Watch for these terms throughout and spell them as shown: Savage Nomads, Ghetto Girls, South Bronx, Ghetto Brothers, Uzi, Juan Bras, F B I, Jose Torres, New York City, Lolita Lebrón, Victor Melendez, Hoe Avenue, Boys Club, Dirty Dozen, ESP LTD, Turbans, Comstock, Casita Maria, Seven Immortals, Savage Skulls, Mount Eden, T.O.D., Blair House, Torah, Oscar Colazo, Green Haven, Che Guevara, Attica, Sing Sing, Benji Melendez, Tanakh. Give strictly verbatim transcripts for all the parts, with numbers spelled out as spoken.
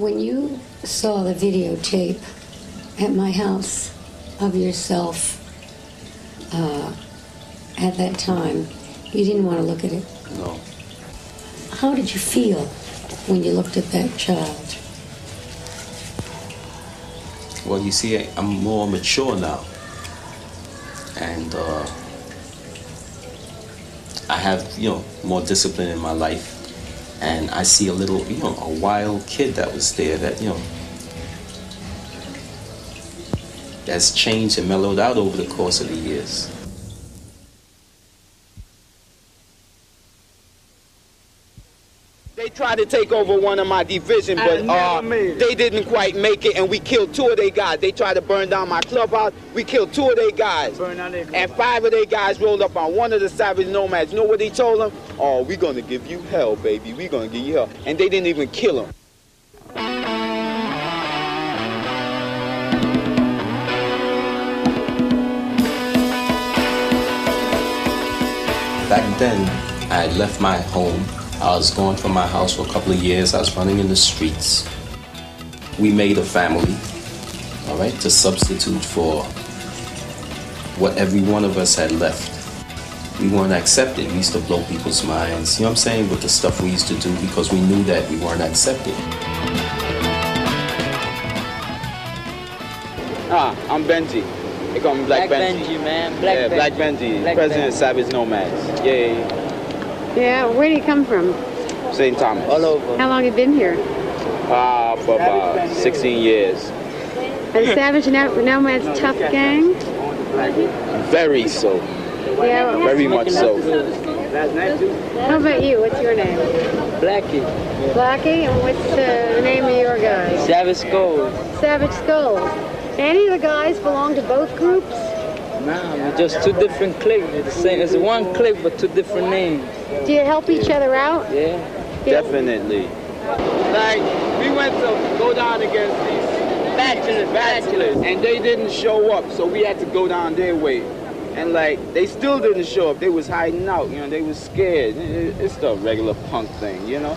When you saw the videotape at my house of yourself uh, at that time, you didn't want to look at it? No. How did you feel when you looked at that child? Well, you see, I'm more mature now. And uh, I have, you know, more discipline in my life. And I see a little, you know, a wild kid that was there that, you know, that's changed and mellowed out over the course of the years. They tried to take over one of my division, but uh, they didn't quite make it, and we killed two of their guys. They tried to burn down my clubhouse. We killed two of their guys, burn down their and five of their guys rolled up on one of the Savage Nomads. You know what they told them? Oh, we're going to give you hell, baby. We're going to give you hell. And they didn't even kill him. Back then, I had left my home. I was gone from my house for a couple of years. I was running in the streets. We made a family, all right, to substitute for what every one of us had left. We weren't accepted. We used to blow people's minds, you know what I'm saying, with the stuff we used to do because we knew that we weren't accepted. Ah, I'm Benji. They call me Black, Black Benji. Benji, man. Black yeah, Benji. Black Benji, Black president Benji. of Savage Nomads. Yeah. Yeah, where do you come from? Saint Thomas. All over. How long have you been here? Uh, for about sixteen years. Are the Savage Nomads tough gang? Very so. Yeah. Very much so. How about you? What's your name? Blackie. Blackie? And what's uh, the name of your guy? Savage Skulls. Savage Skulls. Any of the guys belong to both groups? Nah, we're just two different cliques. It's, it's one clique, but two different names. Do you help each other out? Yeah, yeah. Definitely. Like, we went to go down against these bachelors, bachelors, and they didn't show up, so we had to go down their way. And, like, they still didn't show up. They was hiding out, you know, they was scared. It's the regular punk thing, you know?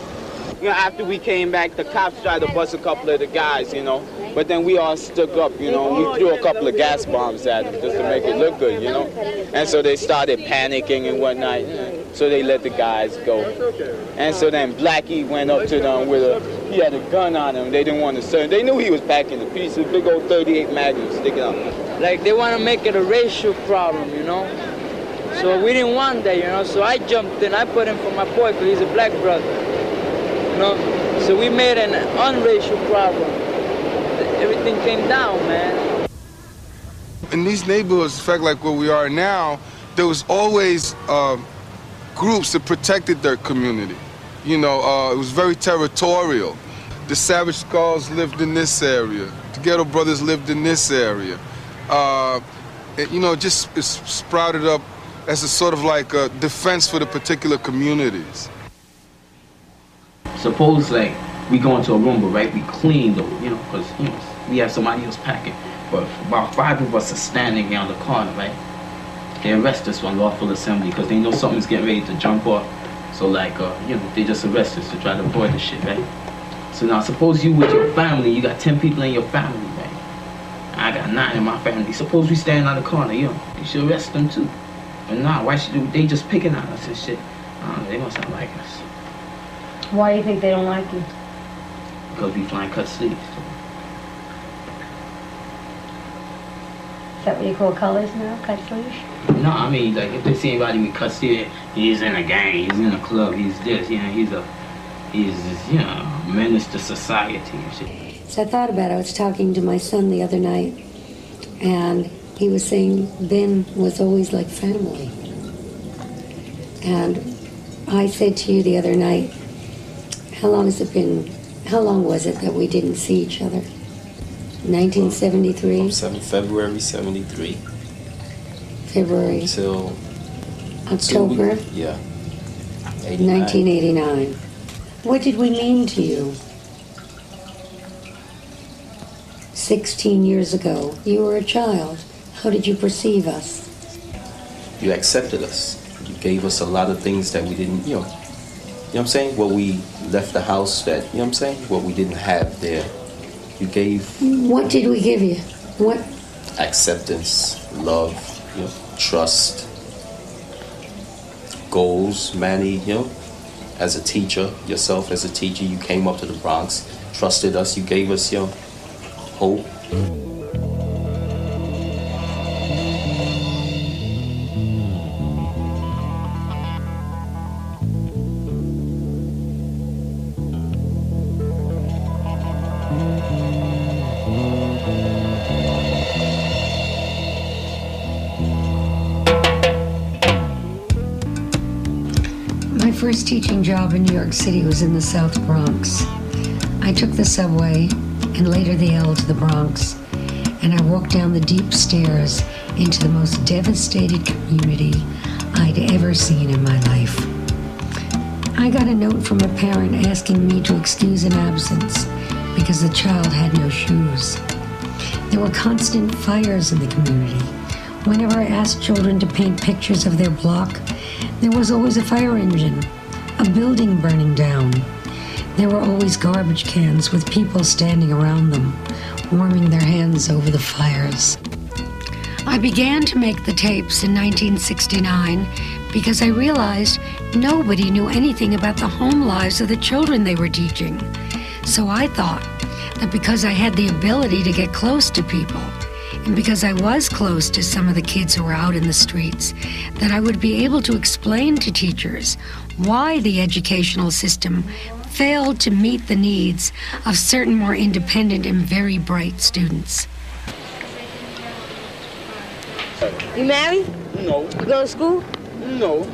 You know, after we came back, the cops tried to bust a couple of the guys, you know? But then we all stuck up, you know, we threw a couple of gas bombs at them just to make it look good, you know? And so they started panicking and whatnot, so they let the guys go. And so then Blackie went up to them with a, he had a gun on him, they didn't want to serve him. They knew he was packing a piece of big old thirty-eight Magnum sticking out. Like they want to make it a racial problem, you know? So we didn't want that, you know? So I jumped in, I put in for my boy because he's a black brother, you know? So we made an unracial problem. Everything came down, man. In these neighborhoods, in fact, like where we are now, there was always uh, groups that protected their community. You know, uh, it was very territorial. The Savage Skulls lived in this area. The Ghetto Brothers lived in this area. Uh, it, you know, it just it sprouted up as a sort of like a defense for the particular communities. Suppose, like, we go into a room, but right, we clean though, you know, because you know, we have somebody else packing. But about five of us are standing down the corner, right? They arrest us for unlawful assembly because they know something's getting ready to jump off. So like, uh, you know, they just arrest us to try to avoid the shit, right? So now suppose you with your family, you got ten people in your family, right? I got nine in my family. Suppose we stand on the corner, you know, they should arrest them too. But nah, why should they, they just picking on us and shit? Uh, they must not like us. Why do you think they don't like you? Because we flying cut sleeves. Is that what you call colors now, cut sleeves? No, I mean, like, if they see anybody with cut sleeves, he's in a gang, he's in a club, he's this, you know, he's a, he's, you know, menace to society and shit. So I thought about it. I was talking to my son the other night, and he was saying Ben was always like family. And I said to you the other night, how long has it been? How long was it that we didn't see each other? nineteen seventy-three? February seventy-three. February. Until... October? We, yeah. eighty-nine. nineteen eighty-nine. What did we mean to you? sixteen years ago, you were a child. How did you perceive us? You accepted us. You gave us a lot of things that we didn't, you know, You know what I'm saying? What we left the house that, you know what I'm saying? What we didn't have there. You gave... What did we give you? What? Acceptance, love, you know, trust, goals, Manny, you know, as a teacher, yourself as a teacher, you came up to the Bronx, trusted us, you gave us, you know, hope. My first teaching job in New York City was in the South Bronx. I took the subway and later the L to the Bronx, and I walked down the deep stairs into the most devastated community I'd ever seen in my life. I got a note from a parent asking me to excuse an absence because the child had no shoes. There were constant fires in the community. Whenever I asked children to paint pictures of their block, there was always a fire engine, a building burning down. There were always garbage cans with people standing around them, warming their hands over the fires. I began to make the tapes in nineteen sixty-nine because I realized nobody knew anything about the home lives of the children they were teaching. So I thought that because I had the ability to get close to people, and because I was close to some of the kids who were out in the streets, that I would be able to explain to teachers why the educational system failed to meet the needs of certain more independent and very bright students. You married? No. You go to school? No.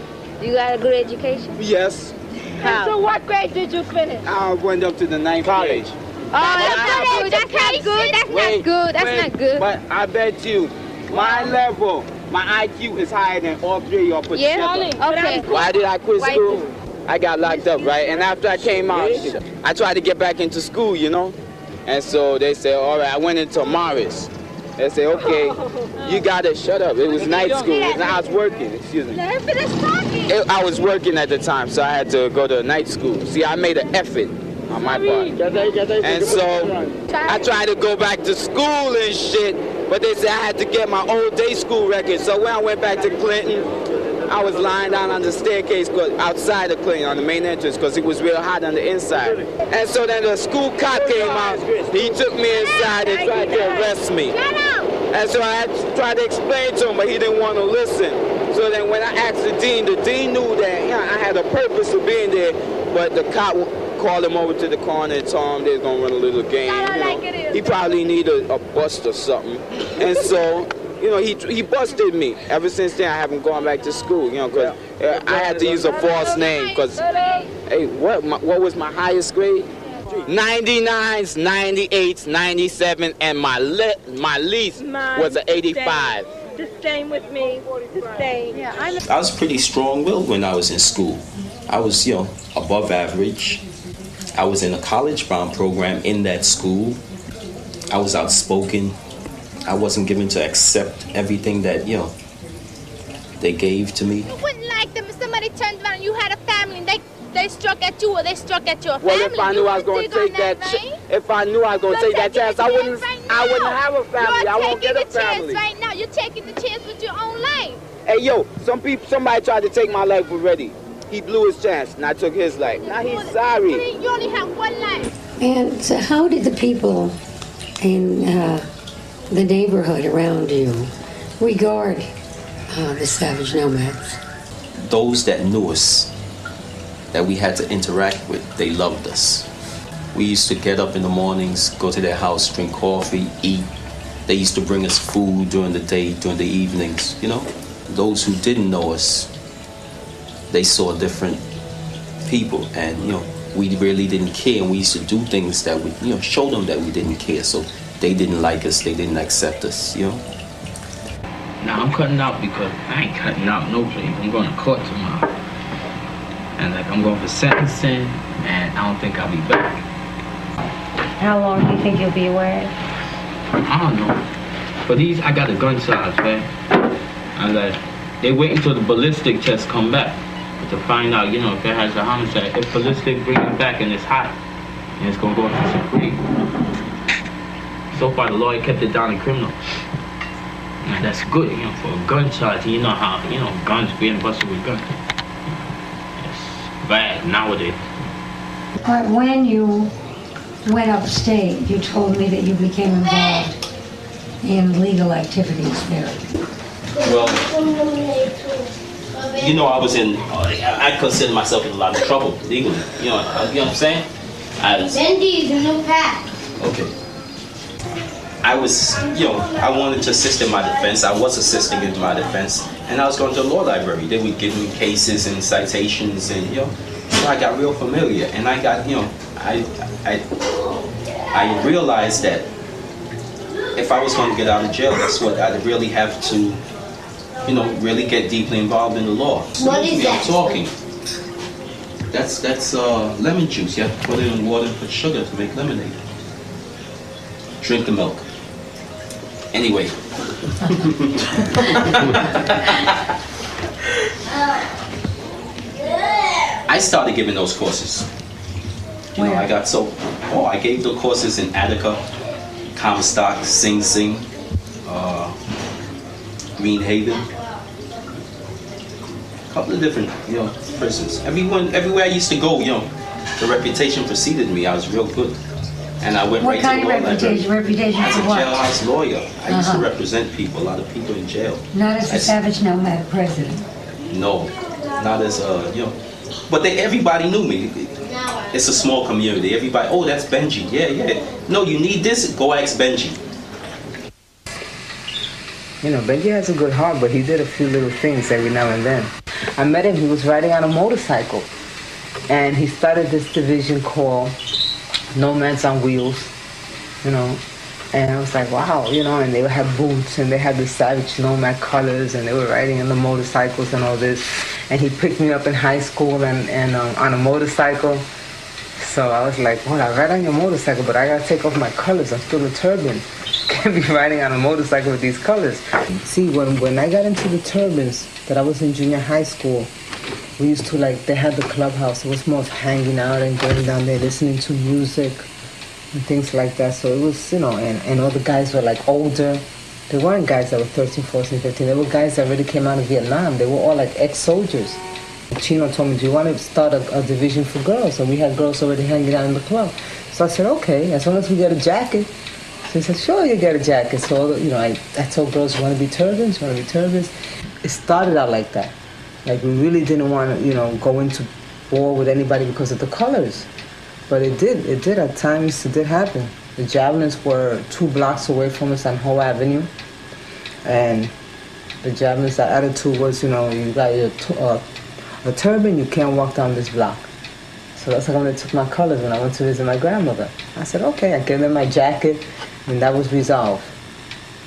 You got a good education? Yes. How? So what grade did you finish? I went up to the ninth college. Grade. Oh, that's, not, that's not good, that's wait, not good, that's wait, not good. But I bet you, my level, my I Q is higher than all three of you put yeah? together. Okay. Why did I quit school? I got locked up, right? And after I came out, I tried to get back into school, you know? And so they said, all right, I went into Morris. They said, okay, you got to shut up. It was night school, and I was working, excuse me. It, I was working at the time, so I had to go to night school. See, I made an effort. On my part. And so I tried to go back to school and shit, but they said I had to get my old day school record. So when I went back to Clinton, I was lying down on the staircase outside of Clinton on the main entrance because it was real hot on the inside. And so then the school cop came out. He took me inside and tried to arrest me. And so I tried to explain to him, but he didn't want to listen. So then when I asked the dean, the dean knew that you know, I had a purpose of being there, but the cop called him over to the corner and told him they was going to run a little game. You know. He probably needed a, a bust or something. And so, you know, he he busted me. Ever since then, I haven't gone back to school, you know, because yeah. I had to use a false name because, hey, what my, what was my highest grade? ninety-nines, ninety-eights, ninety-seven, and my, le my least Mine, was an eighty-five. The same, the same with me. The same. Yeah, I'm I was pretty strong-willed when I was in school. I was, you know, above average. I was in a college bound program in that school. I was outspoken. I wasn't given to accept everything that, you know, they gave to me. You wouldn't like them if somebody turned around and you had a family and they, they struck at you or they struck at your well, family. Well, if I knew I was going to take that, that right? if I knew I was going to take that chance, I wouldn't, right I wouldn't have a family. You're I won't get a family. You're taking the chance right now. You're taking the chance with your own life. Hey, yo, some people, somebody tried to take my life already. He blew his chance, and I took his life. Now he's sorry. You only have one life. And so how did the people in uh, the neighborhood around you regard uh, the Savage Nomads? Those that knew us, that we had to interact with, they loved us. We used to get up in the mornings, go to their house, drink coffee, eat. They used to bring us food during the day, during the evenings, you know? Those who didn't know us, they saw different people, and you know we really didn't care, and we used to do things that would you know show them that we didn't care. So they didn't like us, they didn't accept us, you know. Now I'm cutting out because I ain't cutting out no place. I'm going to court tomorrow, and like I'm going for sentencing, and I don't think I'll be back. How long do you think you'll be away? I don't know, but these I got a gun size, man. I like they waiting until the ballistic test come back. to find out, you know, if it has a homicide. If ballistic brings it back and it's hot, and it's gonna go up to Supreme. So far, the lawyer kept it down to criminal. And that's good, you know, for a gun charge. You know how, you know, guns, being busted with guns. It's bad nowadays. But when you went upstate, you told me that you became involved in legal activities there. Well, you know, I was in, I consider myself in a lot of trouble legally. You know, you know what I'm saying? Benji's a new pack. Okay. I was, you know, I wanted to assist in my defense. I was assisting in my defense. And I was going to the law library. They would give me cases and citations and, you know, so I got real familiar. And I got, you know, I, I, I realized that if I was going to get out of jail, that's what I'd really have to, you know, really get deeply involved in the law. So what is that? I'm talking. That's, that's uh, lemon juice. You have to put it in water and put sugar to make lemonade. Drink the milk. Anyway. I started giving those courses. You know, I got so, oh, I gave the courses in Attica, Comstock, Sing Sing, uh, Green Haven, a couple of different, you know, prisons. Everyone, everywhere I used to go, you know, the reputation preceded me. I was real good. And I went what right kind to the of law reputation? Library. Reputation as a what? Jailhouse lawyer. I uh-huh. used to represent people, a lot of people in jail. Not as a I, Savage Nomad president. No, not as a, you know. But they, everybody knew me. It's a small community. Everybody, oh, that's Benji. Yeah, yeah. No, you need this? Go ask Benji. You know, Benji has a good heart, but he did a few little things every now and then. I met him, he was riding on a motorcycle. And he started this division called Nomads on Wheels, you know, and I was like, wow, you know, and they had boots and they had the Savage Nomad colors and they were riding on the motorcycles and all this. And he picked me up in high school and, and um, on a motorcycle. So I was like, well, I ride on your motorcycle, but I gotta take off my colors. I'm still a turban. Can't be riding on a motorcycle with these colors. See, when, when I got into the Turbans, that I was in junior high school, we used to, like, they had the clubhouse. It was more of hanging out and going down there, listening to music and things like that. So it was, you know, and, and all the guys were, like, older. They weren't guys that were thirteen, fourteen, fifteen. They were guys that really came out of Vietnam. They were all, like, ex-soldiers. Chino told me, do you want to start a, a division for girls? And we had girls already hanging out in the club. So I said, okay, as long as we get a jacket. So he said, sure, you get a jacket. So, you know, I, I told girls, you want to be turbans? You want to be turbans? It started out like that. Like, we really didn't want to, you know, go into war with anybody because of the colors. But it did, it did at times, it did happen. The Javelins were two blocks away from us on Hoe Avenue. And the Javelins, our attitude was, you know, you got your uh, a turban, you can't walk down this block. So that's how I took my colors when I went to visit my grandmother. I said, okay, I gave them my jacket, and that was resolved.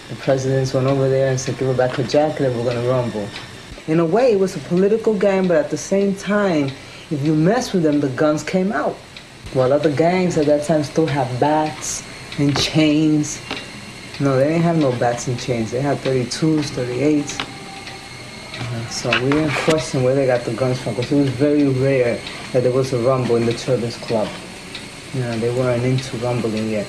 The presidents went over there and said, give her back her jacket, and we're going to rumble. In a way, it was a political game, but at the same time, if you mess with them, the guns came out. While other gangs at that time still have bats and chains. No, they didn't have no bats and chains. They had thirty-twos, thirty-eights. Uh, so we didn't question where they got the guns from, because it was very rare that there was a rumble in the Turbans Club. You know, they weren't into rumbling yet.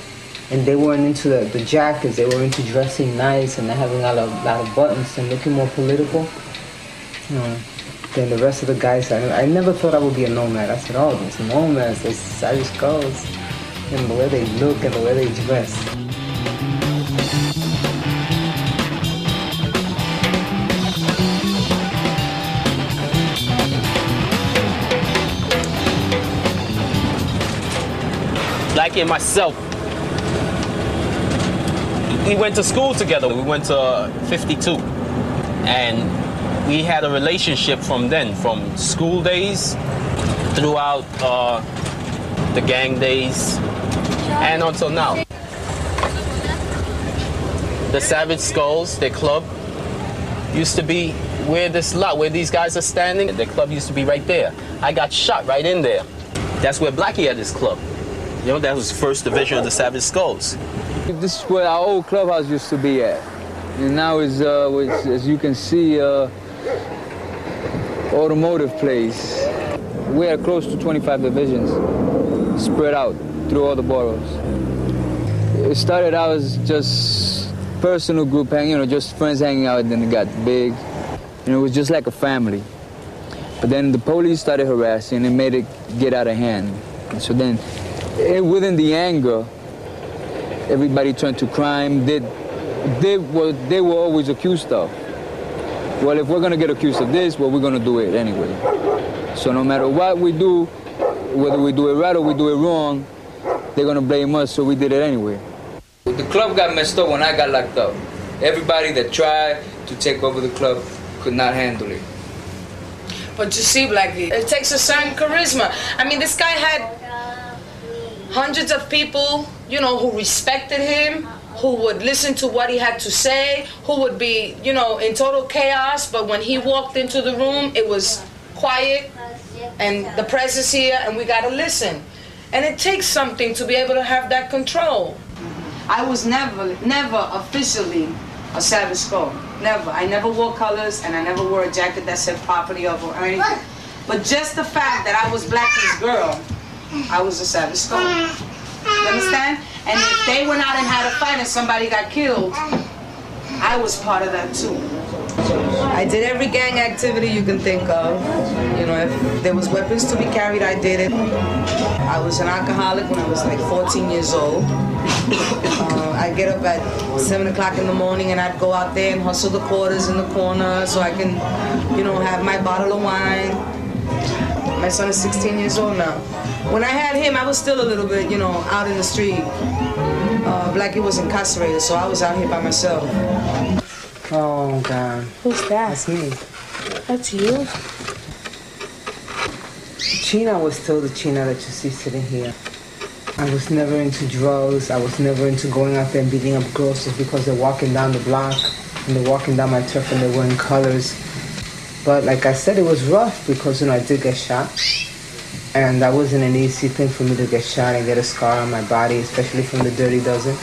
And they weren't into the, the jackets. They were into dressing nice and having a lot of, lot of buttons and looking more political. You know, then the rest of the guys, I, I never thought I would be a nomad. I said, oh, there's nomads, there's Savage Skulls, and the way they look and the way they dress. Blackie and myself, we went to school together. We went to fifty-two, and we had a relationship from then, from school days, throughout uh, the gang days, and until now. The Savage Skulls, their club, used to be where this lot, where these guys are standing. Their club used to be right there. I got shot right in there. That's where Blackie had his club. You know, that was the first division of the Savage Skulls. This is where our old clubhouse used to be at. And now, it's, uh, it's, as you can see, uh, automotive place. We are close to twenty-five divisions spread out through all the boroughs. It started out as just personal group hanging, you know, just friends hanging out, and then it got big. And it was just like a family. But then the police started harassing and made it get out of hand. And so then, it, within the anger, everybody turned to crime, did they, they were, they were always accused of. Well, if we're gonna get accused of this, well, we're gonna do it anyway. So no matter what we do, whether we do it right or we do it wrong, they're gonna blame us, so we did it anyway. The club got messed up when I got locked up. Everybody that tried to take over the club could not handle it. But you see, Blackie, it takes a certain charisma. I mean, this guy had hundreds of people, you know, who respected him, who would listen to what he had to say, who would be, you know, in total chaos, but when he walked into the room, it was quiet, and the press is here, and we gotta listen. And it takes something to be able to have that control. I was never, never officially a Savage Skull, never. I never wore colors, and I never wore a jacket that said property of or anything. But just the fact that I was Blackie's girl, I was a Savage Skull, you understand? And if they went out and had a fight and somebody got killed, I was part of that too. I did every gang activity you can think of. You know, if there was weapons to be carried, I did it. I was an alcoholic when I was like fourteen years old. uh, I'd get up at seven o'clock in the morning and I'd go out there and hustle the quarters in the corner so I can, you know, have my bottle of wine. My son is sixteen years old now. When I had him, I was still a little bit, you know, out in the street. Uh, Blackie was incarcerated, so I was out here by myself. Oh, God. Who's that? That's me. That's you? Chyna was still the Chyna that you see sitting here. I was never into drugs. I was never into going out there and beating up girls just because they're walking down the block and they're walking down my turf and they're wearing colors. But like I said, it was rough because, you know, I did get shot. And that wasn't an easy thing for me to get shot and get a scar on my body, especially from the Dirty Dozen.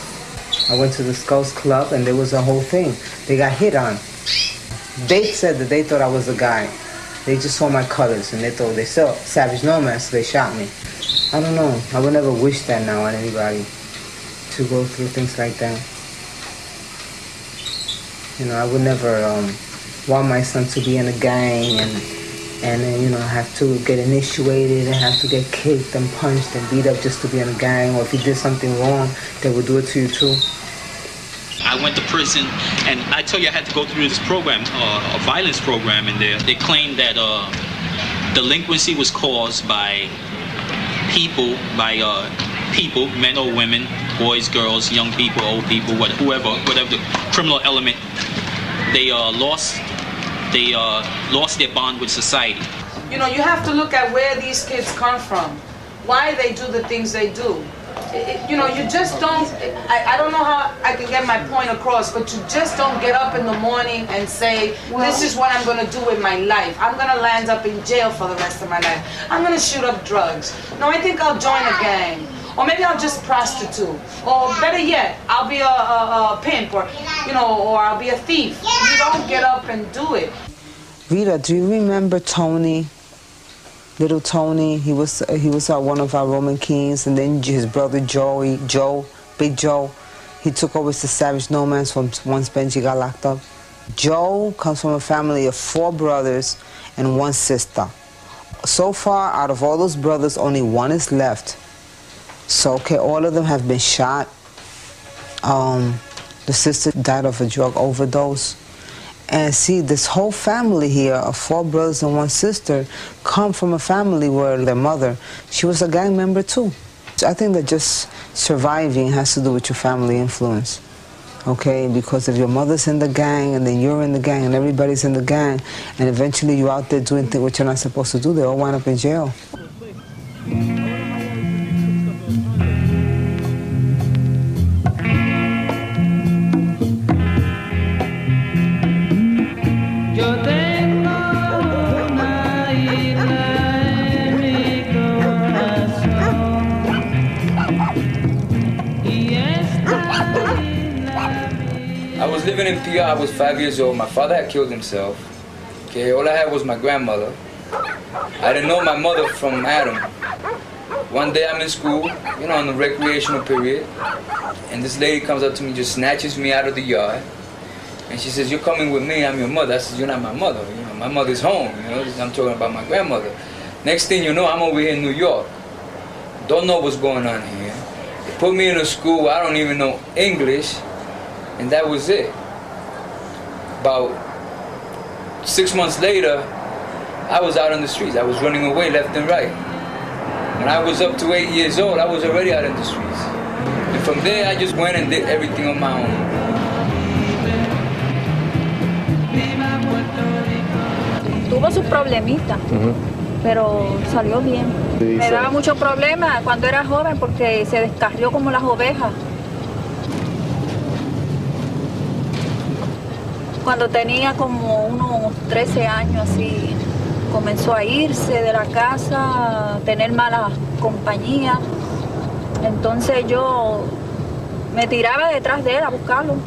I went to the Skulls Club and there was a whole thing. They got hit on. They said that they thought I was a guy. They just saw my colors and they thought they saw Savage Nomads, so they shot me. I don't know. I would never wish that now on anybody to go through things like that. You know, I would never um, want my son to be in a gang and. and then, you know, have to get initiated and have to get kicked and punched and beat up just to be in a gang, or if you did something wrong, they would do it to you too. I went to prison, and I tell you, I had to go through this program, uh, a violence program in there. They claimed that uh, delinquency was caused by people, by uh, people, men or women, boys, girls, young people, old people, whoever, whatever the criminal element, they uh, lost They uh, lost their bond with society. You know, you have to look at where these kids come from, why they do the things they do. It, it, you know, you just don't, it, I, I don't know how I can get my point across, but you just don't get up in the morning and say, this is what I'm going to do with my life. I'm going to land up in jail for the rest of my life. I'm going to shoot up drugs. No, I think I'll join a gang. Or maybe I'll just prostitute. Or better yet, I'll be a, a, a pimp, or, you know, or I'll be a thief. You don't get up and do it. Rita, do you remember Tony? Little Tony, he was he was our, one of our Roman Kings, and then his brother Joey, Joe, Big Joe, he took over the Savage Nomads from once Benji got locked up. Joe comes from a family of four brothers and one sister. So far, out of all those brothers, only one is left. So, okay, all of them have been shot. Um, the sister died of a drug overdose. And see, this whole family here of four brothers and one sister come from a family where their mother, she was a gang member too. So I think that just surviving has to do with your family influence, okay? Because if your mother's in the gang and then you're in the gang and everybody's in the gang and eventually you're out there doing things which you're not supposed to do, they all wind up in jail. I was living in P R, I was five years old. My father had killed himself. Okay, all I had was my grandmother. I didn't know my mother from Adam. One day I'm in school, you know, on the recreational period, and this lady comes up to me, just snatches me out of the yard, and she says, "You're coming with me, I'm your mother." I said, "You're not my mother, you know, my mother's home, you know, I'm talking about my grandmother." Next thing you know, I'm over here in New York. Don't know what's going on here. They put me in a school where I don't even know English, and that was it. About six months later, I was out on the streets. I was running away left and right. When I was up to eight years old, I was already out in the streets. And from there, I just went and did everything on my own. Tuvo sus problemitas, pero salió bien. Me daba muchos problemas cuando era joven porque se descarrió como las ovejas. Cuando tenía como unos trece años así, comenzó a irse de la casa, a tener malas compañías. Entonces yo me tiraba detrás de él a buscarlo.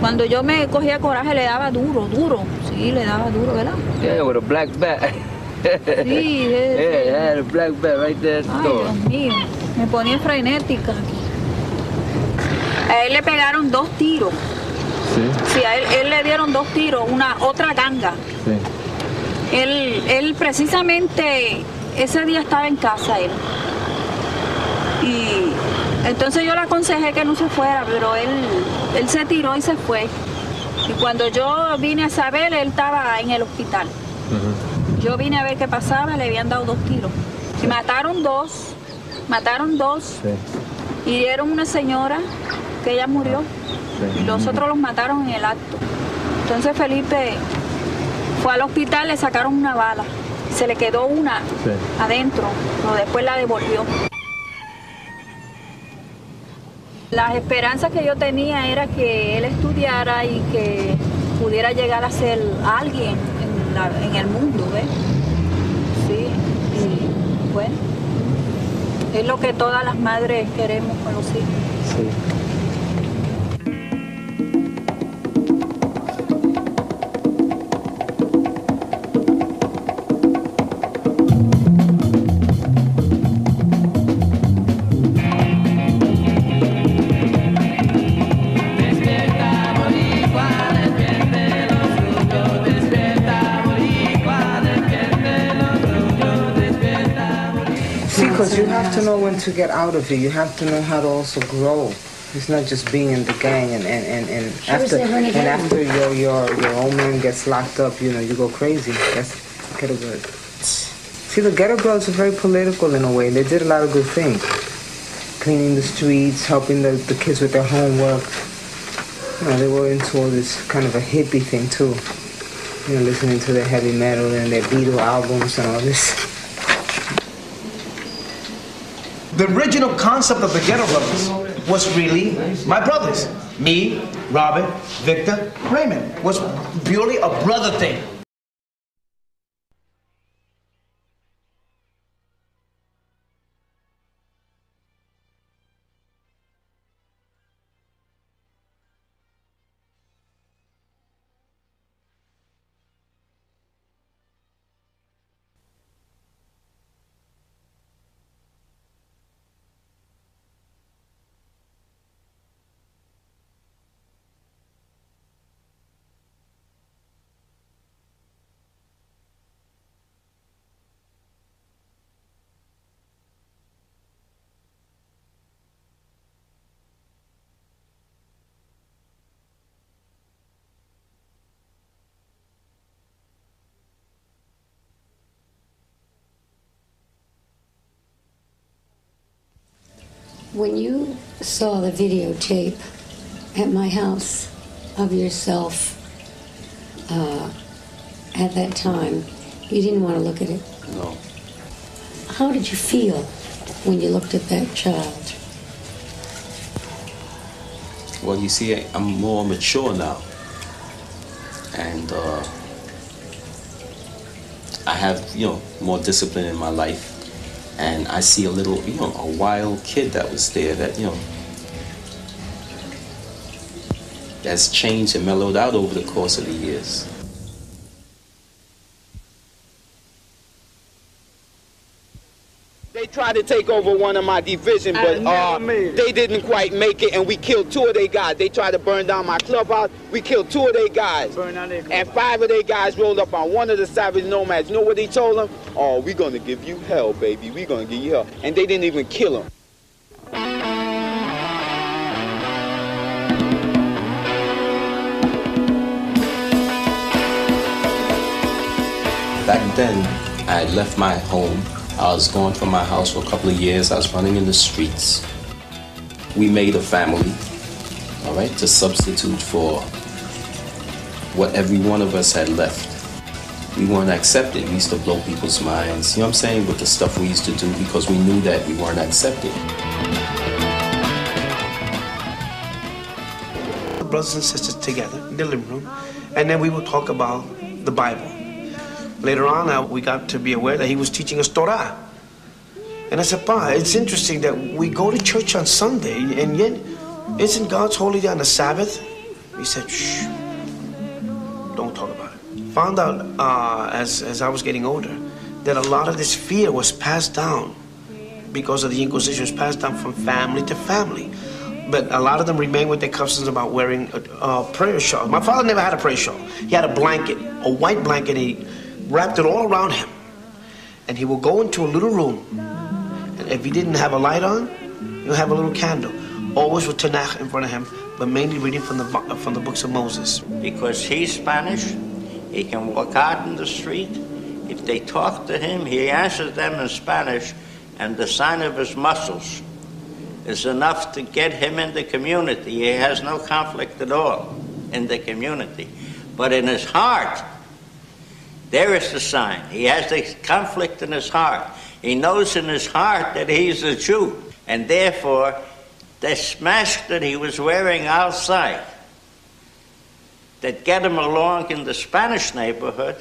Cuando yo me cogía coraje le daba duro, duro. Sí, le daba duro, ¿verdad? Yeah, with a black bat. Sí, yeah, I had a black bat right there at the Ay, door. Dios mío, me ponía frenética. A él le pegaron dos tiros. Sí, sí a él, él le dieron dos tiros, una otra ganga. Sí. Él, él precisamente ese día estaba en casa él. Y entonces yo le aconsejé que no se fuera, pero él, él se tiró y se fue. Y cuando yo vine a saber, él estaba en el hospital. Uh-huh. Yo vine a ver qué pasaba, le habían dado dos tiros. Y mataron dos, mataron dos, sí. Hirieron una señora que ella murió. Y los otros los mataron en el acto. Entonces Felipe fue al hospital, le sacaron una bala. Se le quedó una sí. adentro, pero después la devolvió. Las esperanzas que yo tenía era que él estudiara y que pudiera llegar a ser alguien en, la, en el mundo, ¿ves? Sí, y bueno, es lo que todas las madres queremos con los hijos. Sí. To know when to get out of it, you have to know how to also grow. It's not just being in the gang and and and, and after and after your your your old man gets locked up, you know, you go crazy. That's Ghetto Girls. See, the Ghetto Girls are very political in a way. They did a lot of good things, cleaning the streets, helping the the kids with their homework. You know, they were into all this kind of a hippie thing too. You know, listening to their heavy metal and their Beatle albums and all this. The original concept of the Ghetto Brothers was really my brothers. Me, Robert, Victor, Raymond. Was purely a brother thing. When you saw the videotape at my house of yourself uh, at that time, you didn't want to look at it? No. How did you feel when you looked at that child? Well, you see, I'm more mature now. And uh, I have, you know, more discipline in my life. And I see a little, you know, a wild kid that was there that, you know, that's changed and mellowed out over the course of the years. They tried to take over one of my division, but uh, they didn't quite make it, and we killed two of their guys. They tried to burn down my clubhouse. We killed two of their guys, burn down their and five of their guys rolled up on one of the Savage Nomads. You know what they told them? Oh, we're going to give you hell, baby. We're going to give you hell. And they didn't even kill them. Back then, I had left my home. I was gone from my house for a couple of years. I was running in the streets. We made a family, all right, to substitute for what every one of us had left. We weren't accepted. We used to blow people's minds, you know what I'm saying, with the stuff we used to do because we knew that we weren't accepted. Brothers and sisters together in the living room, and then we would talk about the Bible. Later on, we got to be aware that he was teaching us Torah. And I said, Pa, it's interesting that we go to church on Sunday, and yet, isn't God's holy day on the Sabbath? He said, shh, don't talk about it. Found out, uh, as, as I was getting older, that a lot of this fear was passed down because of the Inquisition. It was passed down from family to family. But a lot of them remain with their customs about wearing a, a prayer shawl. My father never had a prayer shawl. He had a blanket, a white blanket, and he wrapped it all around him, and he would go into a little room, and if he didn't have a light on, he'll have a little candle, always with Tanakh in front of him, but mainly reading from the from the books of Moses. Because he's Spanish, he can walk out in the street. If they talk to him, he answers them in Spanish, and the sign of his muscles is enough to get him in the community. He has no conflict at all in the community, but in his heart, there is the sign. He has the conflict in his heart. He knows in his heart that he's a Jew. And therefore, this mask that he was wearing outside that got him along in the Spanish neighborhood,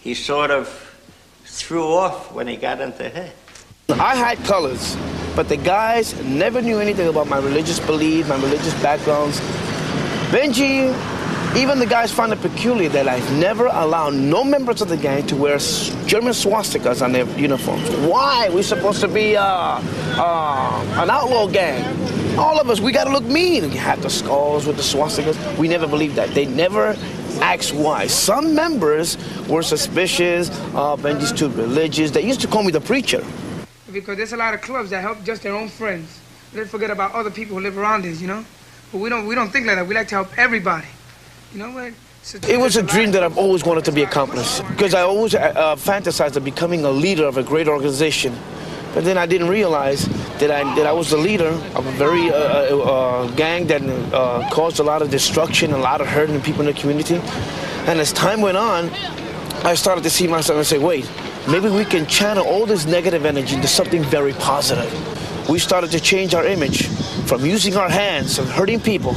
he sort of threw off when he got into here. I had colors, but the guys never knew anything about my religious belief, my religious backgrounds. Benji, even the guys found it peculiar that I've never allowed no members of the gang to wear German swastikas on their uniforms. Why? We're supposed to be uh, uh, an outlaw gang. All of us, we got to look mean. We had the skulls with the swastikas. We never believed that. They never asked why. Some members were suspicious. Oh, Benji's too religious. They used to call me the preacher. Because there's a lot of clubs that help just their own friends. They forget about other people who live around us, you know? But we don't, we don't think like that. We like to help everybody. You know what? It was a dream that I've always wanted to be accomplished because I always uh, fantasized of becoming a leader of a great organization. But then I didn't realize that I, that I was the leader of a very uh, uh, gang that uh, caused a lot of destruction, a lot of hurting people in the community. And as time went on, I started to see myself and say, wait, maybe we can channel all this negative energy into something very positive. We started to change our image from using our hands and hurting people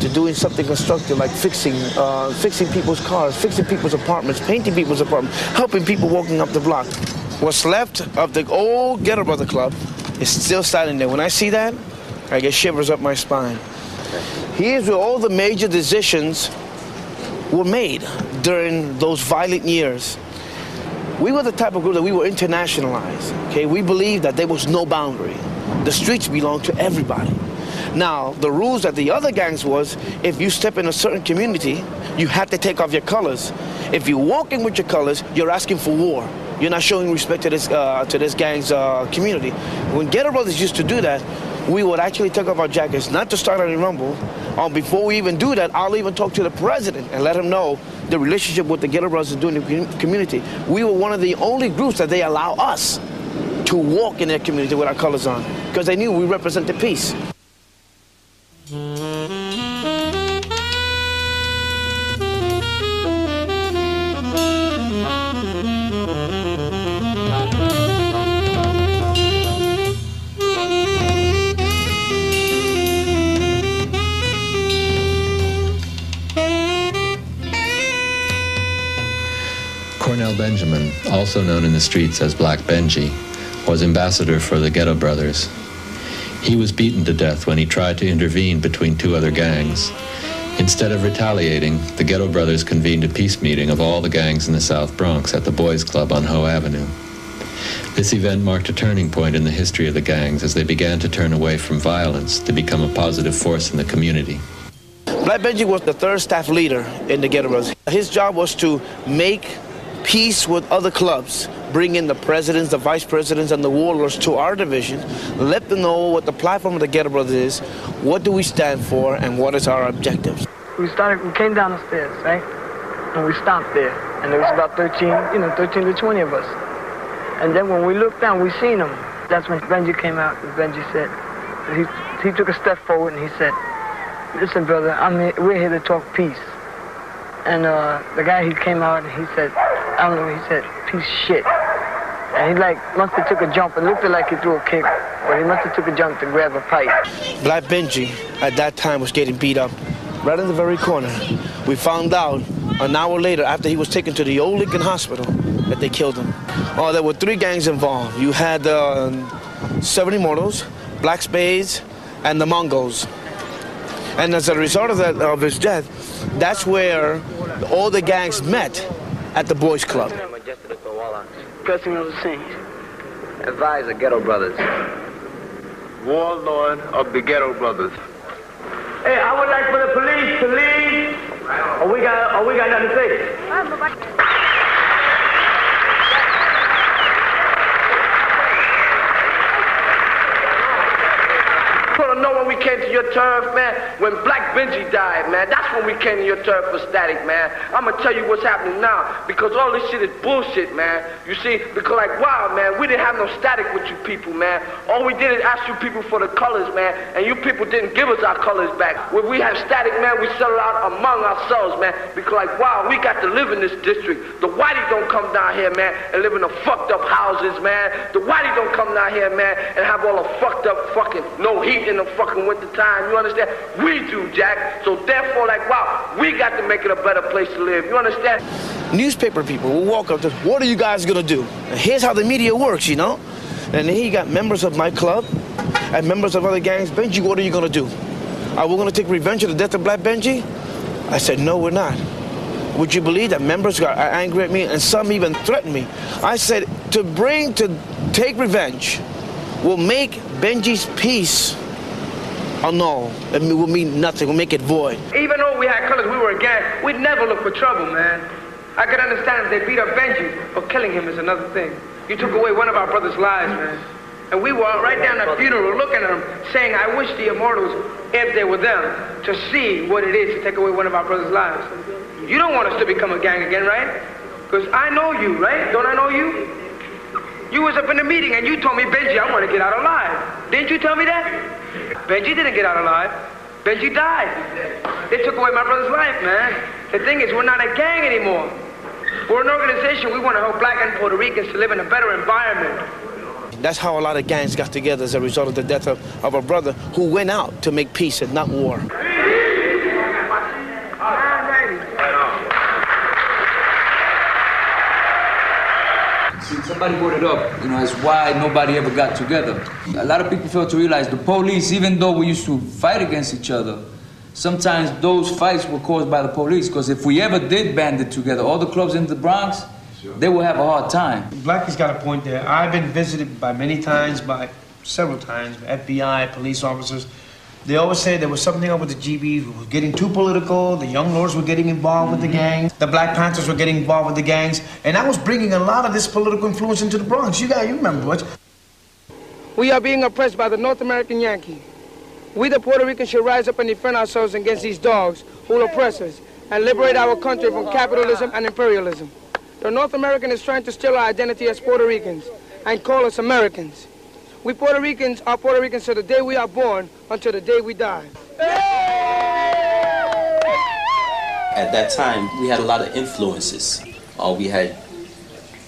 to doing something constructive, like fixing uh, fixing people's cars, fixing people's apartments, painting people's apartments, helping people walking up the block. What's left of the old Ghetto Brother Club is still standing there. When I see that, I get shivers up my spine. Here's where all the major decisions were made during those violent years. We were the type of group that we were internationalized, okay? We believed that there was no boundary. The streets belonged to everybody. Now, the rules at the other gangs was, if you step in a certain community, you had to take off your colors. If you're walking with your colors, you're asking for war. You're not showing respect to this, uh, to this gang's uh, community. When Ghetto Brothers used to do that, we would actually take off our jackets, not to start any rumble. Um, before we even do that, I'll even talk to the president and let him know the relationship with the Ghetto Brothers is doing in the community. We were one of the only groups that they allow us to walk in their community with our colors on, because they knew we represented peace. Cornell Benjamin, also known in the streets as Black Benji, was ambassador for the Ghetto Brothers. He was beaten to death when he tried to intervene between two other gangs. Instead of retaliating, the Ghetto Brothers convened a peace meeting of all the gangs in the South Bronx at the Boys Club on Hoe Avenue. This event marked a turning point in the history of the gangs as they began to turn away from violence to become a positive force in the community. Black Benji was the third staff leader in the Ghetto Brothers. His job was to make peace with other clubs, bring in the presidents, the vice presidents, and the warlords to our division, let them know what the platform of the Ghetto Brothers is, what do we stand for, and what is our objectives. We started, we came down the stairs, right? And we stopped there, and there was about thirteen, you know, thirteen to twenty of us. And then when we looked down, we seen them. That's when Benji came out, and Benji said, he, he took a step forward, and he said, listen, brother, I'm here, we're here to talk peace. And uh, the guy, he came out, and he said, I don't know, he said, piece of shit. And he like, must have took a jump. It looked like he threw a kick, but he must have took a jump to grab a pipe. Black Benji, at that time, was getting beat up right in the very corner. We found out an hour later, after he was taken to the old Lincoln Hospital, that they killed him. Oh, there were three gangs involved. You had uh, Seven Immortals, Black Spades, and the Mongols. And as a result of that, of his death, that's where all the gangs met at the Boys Club. President of the Saints, advisor Ghetto Brothers, warlord of the Ghetto Brothers. Hey, I would like for the police to leave, or we got, or we got nothing to say. No, when we came to your turf, man, when Black Benji died, man, that's when we came to your turf for static, man. I'm going to tell you what's happening now, because all this shit is bullshit, man. You see, because like, wow, man, we didn't have no static with you people, man. All we did is ask you people for the colors, man, and you people didn't give us our colors back. When we have static, man, we settle out among ourselves, man, because like, wow, we got to live in this district. The whitey don't come down here, man, and live in the fucked up houses, man. The whitey don't come down here, man, and have all the fucked up fucking no heat in the fucking winter time, you understand? We do, Jack. So therefore, like, wow, we got to make it a better place to live. You understand? Newspaper people will walk up to, what are you guys gonna do? And here's how the media works, you know? And then you got members of my club and members of other gangs. Benji, what are you gonna do? Are we gonna take revenge of the death of Black Benji? I said, no, we're not. Would you believe that members are angry at me and some even threaten me? I said, to bring, to take revenge will make Benji's peace. Oh no, it will mean nothing, we'll make it void. Even though we had colors, we were a gang, we'd never look for trouble, man. I could understand if they beat up Benji, but killing him is another thing. You took away one of our brother's lives, man. And we were right down at the funeral looking at him, saying, I wish the immortals, if they were them, to see what it is to take away one of our brother's lives. You don't want us to become a gang again, right? Because I know you, right? Don't I know you? You was up in the meeting and you told me, Benji, I want to get out alive. Didn't you tell me that? Benji didn't get out alive. Benji died. They took away my brother's life, man. The thing is, we're not a gang anymore. We're an organization. We want to help black and Puerto Ricans to live in a better environment. That's how a lot of gangs got together as a result of the death of, of a brother who went out to make peace and not war. Somebody brought it up, you know, as why nobody ever got together. A lot of people fail to realize the police, even though we used to fight against each other, sometimes those fights were caused by the police, because if we ever did band it together, all the clubs in the Bronx, sure, they would have a hard time. Blackie's got a point there. I've been visited by many times, by several times, F B I, police officers. They always say there was something up with the G Bs. We were getting too political. The Young Lords were getting involved with the gangs. The Black Panthers were getting involved with the gangs. And I was bringing a lot of this political influence into the Bronx. You guys, you remember what? We are being oppressed by the North American Yankee. We, the Puerto Ricans, should rise up and defend ourselves against these dogs who oppress us and liberate our country from capitalism and imperialism. The North American is trying to steal our identity as Puerto Ricans and call us Americans. We Puerto Ricans are Puerto Ricans till the day we are born, until the day we die. At that time, we had a lot of influences. Uh, we had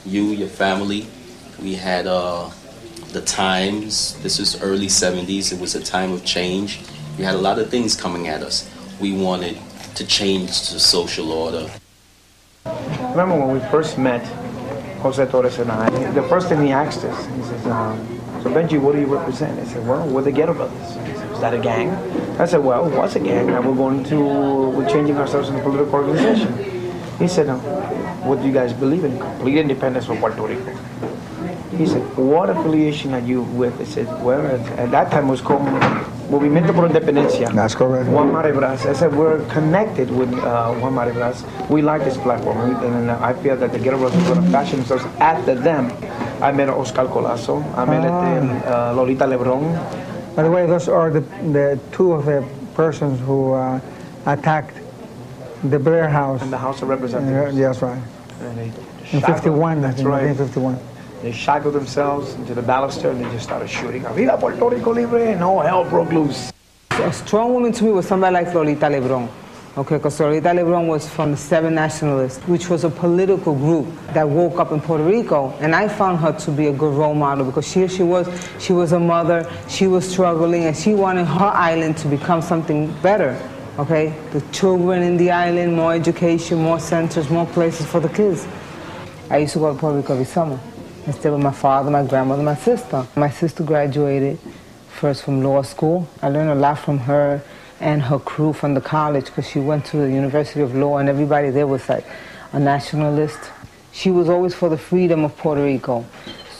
you, your family. We had uh, the times. This was early seventies. It was a time of change. We had a lot of things coming at us. We wanted to change the social order. Remember when we first met, Jose Torres and I, the first thing he asked us, he says, um, so Benji, what do you represent? I said, well, we're the Ghetto Brothers. He said, is that a gang? I said, well, it was a gang, and we're going to, we're changing ourselves into a political organization. He said, no, what do you guys believe in? Complete independence for Puerto Rico. He said, what affiliation are you with? I said, well, at that time it was called Movimiento por Independencia. That's correct. Juan Bras. I said, we're connected with uh, Juan Bras. We like this platform. And uh, I feel that the Ghetto Brothers were going to fashion themselves after them. I met Oscar Colazo. I met uh, uh, Lolita Lebrón. By the way, those are the, the two of the persons who uh, attacked the Blair House. And the House of Representatives. Yeah, that's right. And they in fifty-one, that's in right. nineteen fifty-one. They shackled themselves into the baluster and they just started shooting. Viva Puerto Rico Libre, and all hell broke loose. A strong woman to me was somebody like Lolita Lebrón. Okay, because Lolita Lebrón was from the Seven Nationalists, which was a political group that woke up in Puerto Rico. And I found her to be a good role model because here she was, she was a mother, she was struggling, and she wanted her island to become something better. Okay, the children in the island, more education, more centers, more places for the kids. I used to go to Puerto Rico every summer. I stayed with my father, my grandmother, my sister. My sister graduated first from law school. I learned a lot from her and her crew from the college because she went to the University of Law and everybody there was like a nationalist. She was always for the freedom of Puerto Rico.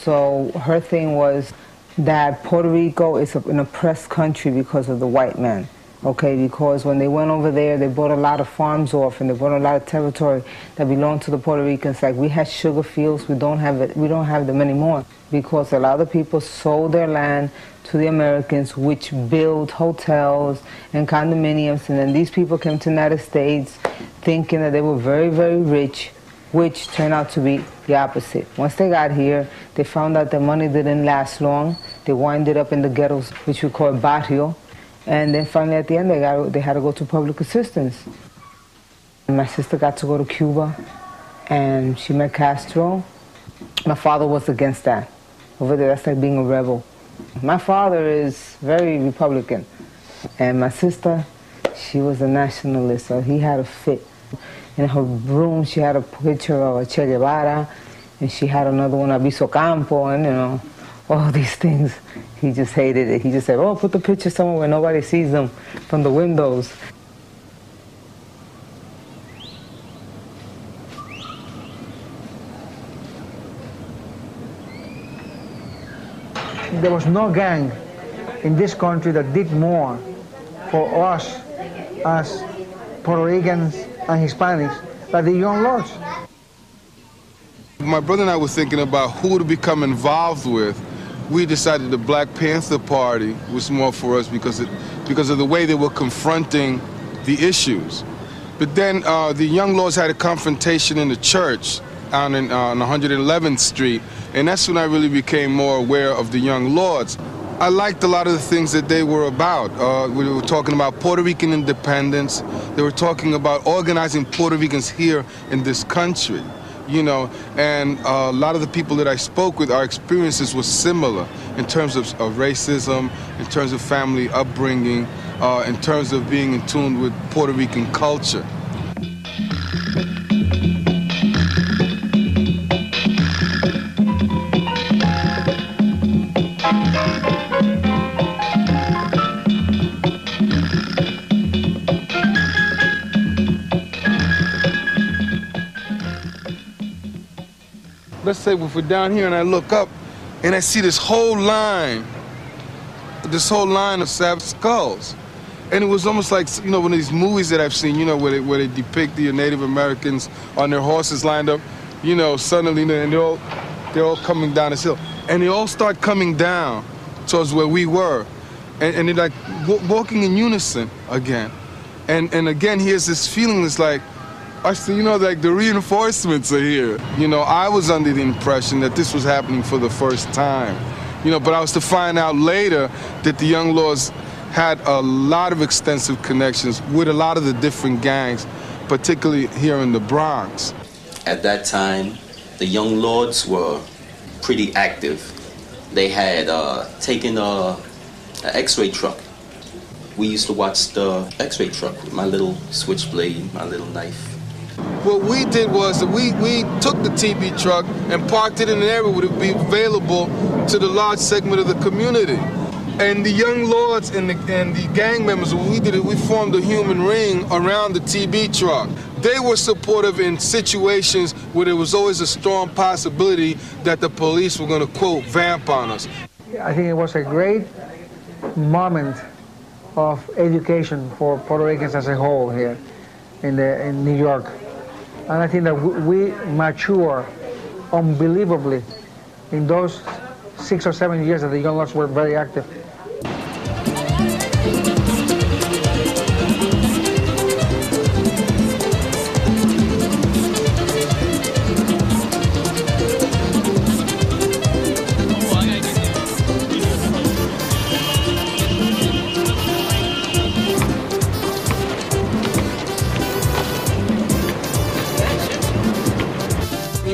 So her thing was that Puerto Rico is an oppressed country because of the white man. Okay, because when they went over there, they bought a lot of farms off and they bought a lot of territory that belonged to the Puerto Ricans. Like we had sugar fields, we don't have it, we don't have them anymore because a lot of people sold their land to the Americans, which built hotels and condominiums. And then these people came to the United States thinking that they were very, very rich, which turned out to be the opposite. Once they got here, they found out their money didn't last long. They winded up in the ghettos, which we call barrio. And then finally at the end, they, got, they had to go to public assistance. And my sister got to go to Cuba, and she met Castro. My father was against that. Over there, that's like being a rebel. My father is very Republican, and my sister, she was a nationalist, so he had a fit. In her room, she had a picture of Che Guevara, and she had another one of Abiso Campo, and you know, all these things. He just hated it. He just said, oh, put the picture somewhere where nobody sees them from the windows. There was no gang in this country that did more for us as Puerto Ricans and Hispanics than the Young Lords. My brother and I was thinking about who to become involved with. We decided the Black Panther Party was more for us because, it, because of the way they were confronting the issues. But then uh, the Young Lords had a confrontation in the church on, in, uh, on one eleventh street, and that's when I really became more aware of the Young Lords. I liked a lot of the things that they were about. Uh, we were talking about Puerto Rican independence. They were talking about organizing Puerto Ricans here in this country. You know, and uh, a lot of the people that I spoke with, our experiences were similar in terms of, of racism, in terms of family upbringing, uh, in terms of being in tune with Puerto Rican culture. Let's say if we're down here and I look up and I see this whole line, this whole line of Savage Skulls. And it was almost like, you know, one of these movies that I've seen, you know, where they, where they depict the Native Americans on their horses lined up, you know, suddenly, and they're all, they're all coming down this hill. And they all start coming down towards where we were. And, and they're like w walking in unison again. And, and again, here's this feeling that's like, I see, you know, like the reinforcements are here. You know, I was under the impression that this was happening for the first time. You know, but I was to find out later that the Young Lords had a lot of extensive connections with a lot of the different gangs, particularly here in the Bronx. At that time, the Young Lords were pretty active. They had uh, taken a, a X-ray truck. We used to watch the X-ray truck with my little switchblade, my little knife. What we did was that we, we took the T B truck and parked it in an area where it would be available to the large segment of the community. And the Young Lords and the, and the gang members, what we did is we formed a human ring around the T B truck. they were supportive in situations where there was always a strong possibility that the police were going to, quote, vamp on us. I think it was a great moment of education for Puerto Ricans as a whole here in, the, in New York. And I think that we mature unbelievably in those six or seven years that the Young Lords were very active.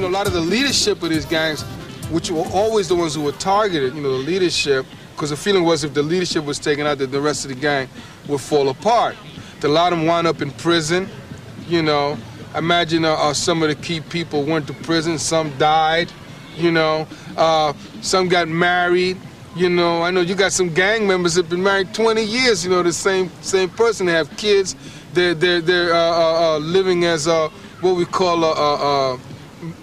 A lot of the leadership of these gangs, which were always the ones who were targeted, you know, the leadership, because the feeling was if the leadership was taken out, that the rest of the gang would fall apart. A lot of them wound up in prison, you know. Imagine uh, uh, some of the key people went to prison, some died, you know. Uh, some got married, you know. I know you got some gang members that have been married twenty years, you know, the same same person. They have kids. They're, they're, they're uh, uh, uh, living as uh, what we call a... Uh, uh,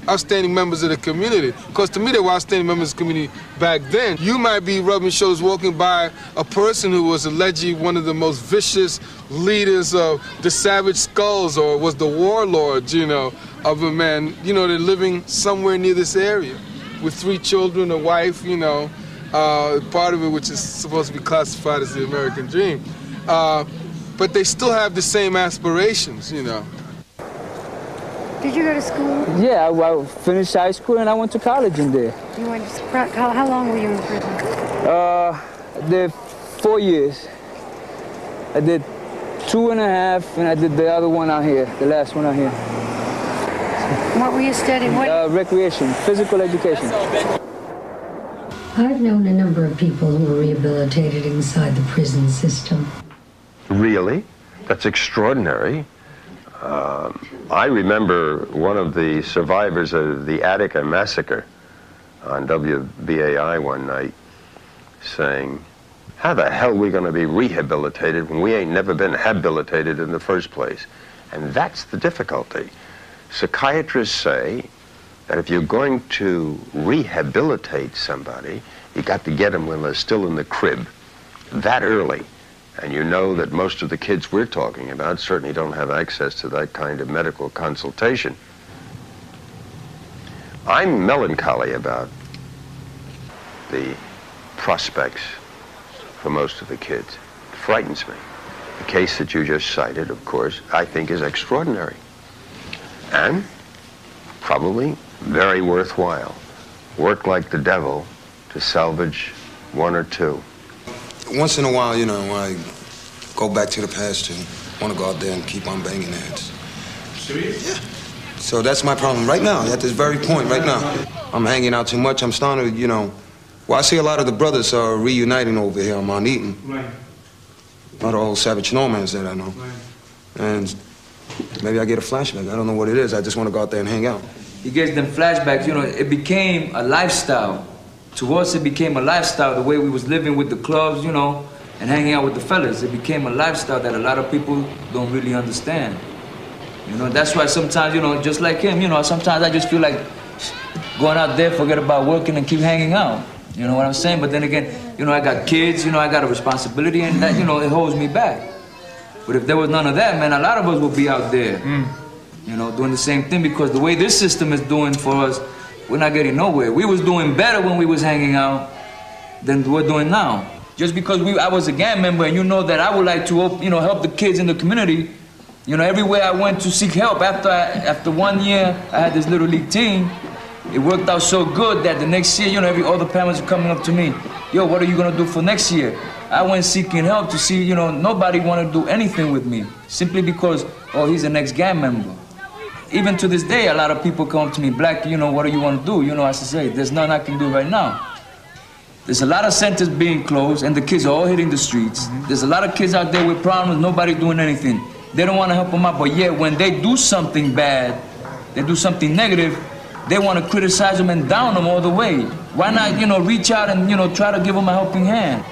outstanding members of the community, because to me they were outstanding members of the community back then. You might be rubbing shoulders walking by a person who was allegedly one of the most vicious leaders of the Savage Skulls, or was the warlord, you know, of a man. You know, they're living somewhere near this area with three children, a wife, you know, uh, part of it which is supposed to be classified as the American dream. Uh, but they still have the same aspirations, you know. Did you go to school? Yeah, well, I finished high school and I went to college in there. You went to how, how long were you in prison? Uh, I did four years. I did two and a half, and I did the other one out here, the last one out here. What were you studying? What? Uh, recreation, physical education. I've known a number of people who were rehabilitated inside the prison system. Really? That's extraordinary. Uh, I remember one of the survivors of the Attica massacre on W B A I one night saying, how the hell are we going to be rehabilitated when we ain't never been habilitated in the first place? And that's the difficulty. Psychiatrists say that if you're going to rehabilitate somebody, you got to get them when they're still in the crib, that early. And you know that most of the kids we're talking about certainly don't have access to that kind of medical consultation. I'm melancholy about the prospects for most of the kids. It frightens me. The case that you just cited, of course, I think is extraordinary and probably very worthwhile. Work like the devil to salvage one or two. Once in a while, you know, I go back to the past and want to go out there and keep on banging heads. Serious? Yeah. So that's my problem right now, at this very point, right now. I'm hanging out too much. I'm starting to, you know... Well, I see a lot of the brothers are reuniting over here on Mount Eden. Right. A lot of old Savage Nomads that I know. Right. And maybe I get a flashback. I don't know what it is. I just want to go out there and hang out. He gets them flashbacks. You know, it became a lifestyle. To us, it became a lifestyle, the way we was living with the clubs, you know, and hanging out with the fellas. It became a lifestyle that a lot of people don't really understand. You know, that's why sometimes, you know, just like him, you know, sometimes I just feel like going out there, forget about working and keep hanging out. You know what I'm saying? But then again, you know, I got kids, you know, I got a responsibility, and that, you know, it holds me back. But if there was none of that, man, a lot of us would be out there, mm. you know, doing the same thing, because the way this system is doing for us, we're not getting nowhere. We was doing better when we was hanging out than we're doing now. Just because we, I was a gang member, and you know that I would like to, you know, help the kids in the community. You know, everywhere I went to seek help, after, I, after one year, I had this little league team. It worked out so good that the next year, you know, every other parents were coming up to me. Yo, what are you gonna do for next year? I went seeking help to see, you know, nobody wanted to do anything with me, simply because, oh, he's an ex-gang member. Even to this day, a lot of people come to me, Black, you know, what do you want to do? You know, I say, there's nothing I can do right now. There's a lot of centers being closed, and the kids are all hitting the streets. Mm-hmm. There's a lot of kids out there with problems, nobody doing anything. They don't want to help them out, but yet when they do something bad, they do something negative, they want to criticize them and down them all the way. Why not, you know, reach out and, you know, try to give them a helping hand?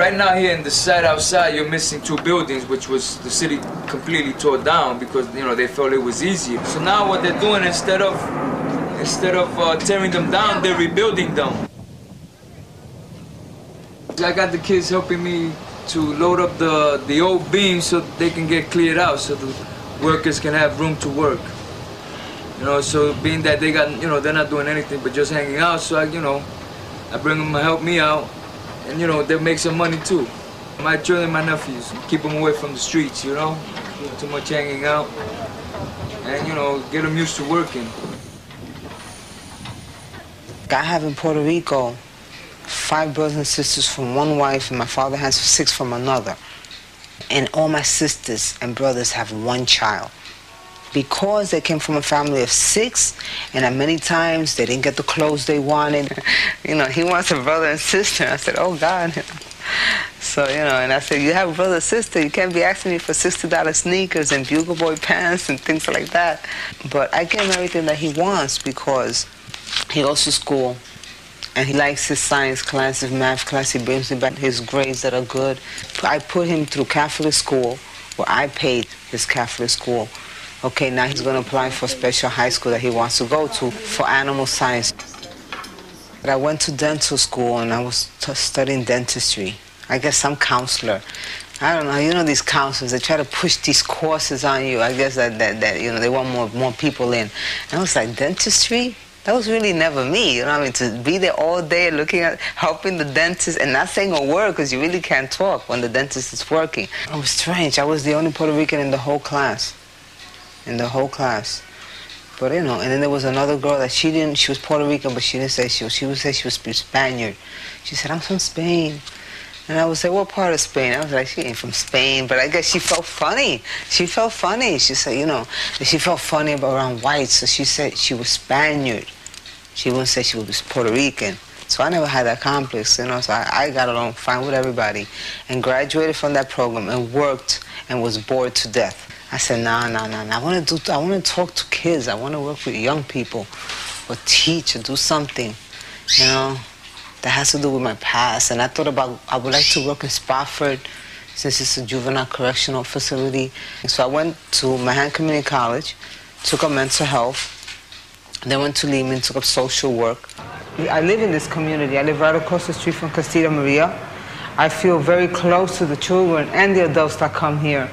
Right now here in the side outside, you're missing two buildings, which was the city completely tore down because, you know, they felt it was easier. So now what they're doing, instead of, instead of uh, tearing them down, they're rebuilding them. I got the kids helping me to load up the, the old beams so they can get cleared out, so the workers can have room to work. You know, so being that they got, you know, they're not doing anything but just hanging out, so I, you know, I bring them to help me out, and, you know, they make some money too. My children and my nephews, keep them away from the streets, you know, not too much hanging out, and, you know, get them used to working. I have in Puerto Rico five brothers and sisters from one wife, and my father has six from another. And all my sisters and brothers have one child. Because they came from a family of six, and many times they didn't get the clothes they wanted. You know, he wants a brother and sister. I said, oh, God. So, you know, and I said, you have a brother and sister. You can't be asking me for sixty dollar sneakers and Bugle Boy pants and things like that. But I give him everything that he wants because he goes to school, and he likes his science class, his math class. He brings me back his grades that are good. I put him through Catholic school, where I paid his Catholic school. Okay, now he's going to apply for special high school that he wants to go to for animal science. But I went to dental school, and I was t studying dentistry. I guess some counselor, I don't know, you know these counselors, they try to push these courses on you. I guess that, that, that you know, they want more, more people in. And I was like, dentistry? That was really never me, you know what I mean? To be there all day looking at, helping the dentist and not saying a word because you really can't talk when the dentist is working. It was strange. I was the only Puerto Rican in the whole class. In the whole class. But, you know, and then there was another girl that she didn't, she was Puerto Rican, but she didn't say she was, she would say she was Spaniard. She said, I'm from Spain. And I would say, what part of Spain? I was like, she ain't from Spain, but I guess she felt funny. She felt funny. She said, you know, she felt funny around whites, so she said she was Spaniard. She wouldn't say she was Puerto Rican. So I never had that complex, you know, so I, I got along fine with everybody and graduated from that program and worked and was bored to death. I said, nah, nah, nah, nah. I want to do, I want to talk to kids. I want to work with young people or teach or do something, you know, that has to do with my past. And I thought about, I would like to work in Spofford since it's a juvenile correctional facility. And so I went to Manhattan Community College, took up mental health, then went to Lehman, took up social work. I live in this community. I live right across the street from Casita Maria. I feel very close to the children and the adults that come here.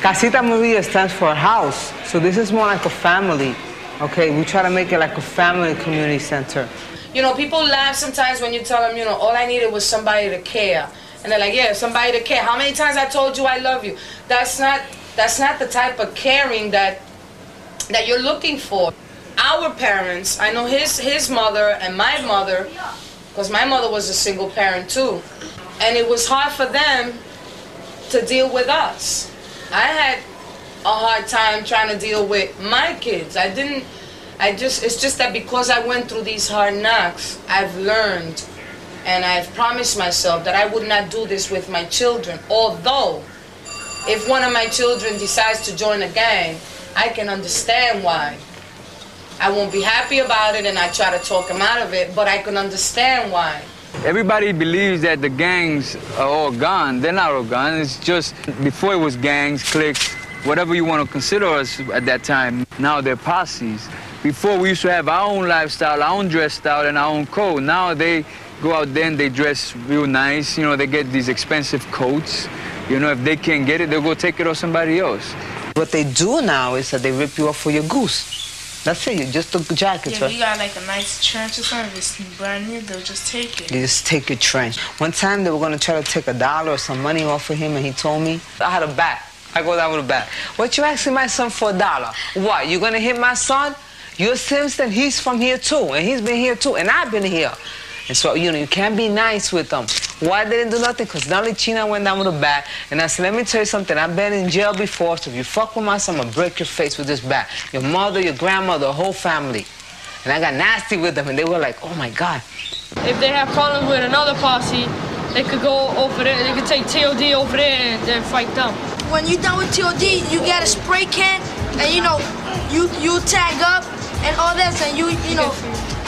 Casita Maria stands for a house, so this is more like a family, okay? We try to make it like a family community center. You know, people laugh sometimes when you tell them, you know, all I needed was somebody to care. And they're like, yeah, somebody to care. How many times I told you I love you? That's not, that's not the type of caring that, that you're looking for. Our parents, I know his, his mother and my mother, because my mother was a single parent too. And it was hard for them to deal with us. I had a hard time trying to deal with my kids. I didn't. I just, it's just that because I went through these hard knocks, I've learned and I've promised myself that I would not do this with my children. Although, if one of my children decides to join a gang, I can understand why. I won't be happy about it and I try to talk them out of it, but I can understand why. Everybody believes that the gangs are all gone. They're not all gone. It's just before it was gangs, cliques, whatever you want to consider us at that time. Now they're posses. Before, we used to have our own lifestyle, our own dress style, and our own code. Now they go out there and they dress real nice. You know, they get these expensive coats. You know, if they can't get it, they'll go take it off somebody else. What they do now is that they rip you off for your goose. That's it. You just took the jacket. Yeah, right? You got like a nice trench or something. If it's brand new, they'll just take it. You just take your trench. One time they were going to try to take a dollar or some money off of him, and he told me, I had a bat. I go down with a bat. What you asking my son for a dollar? What, you going to hit my son? You're Simpson, he's from here too, and he's been here too, and I've been here. And so, you know, you can't be nice with them. Why they didn't do nothing? Because Nolly China went down with a bat, and I said, let me tell you something, I've been in jail before, so if you fuck with my son, I'm gonna break your face with this bat. Your mother, your grandmother, the whole family. And I got nasty with them, and they were like, oh my God. If they have problems with another posse, they could go over there, they could take T O D over there and then fight them. When you're done with T O D, you get a spray can, and you know, you, you tag up, and all this, and you, you know,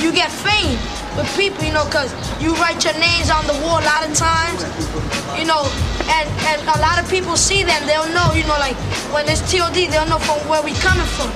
you get fame. with people, you know, because you write your names on the wall a lot of times, you know, and, and a lot of people see them, they'll know, you know, like, when it's T O D, they'll know from where we coming from.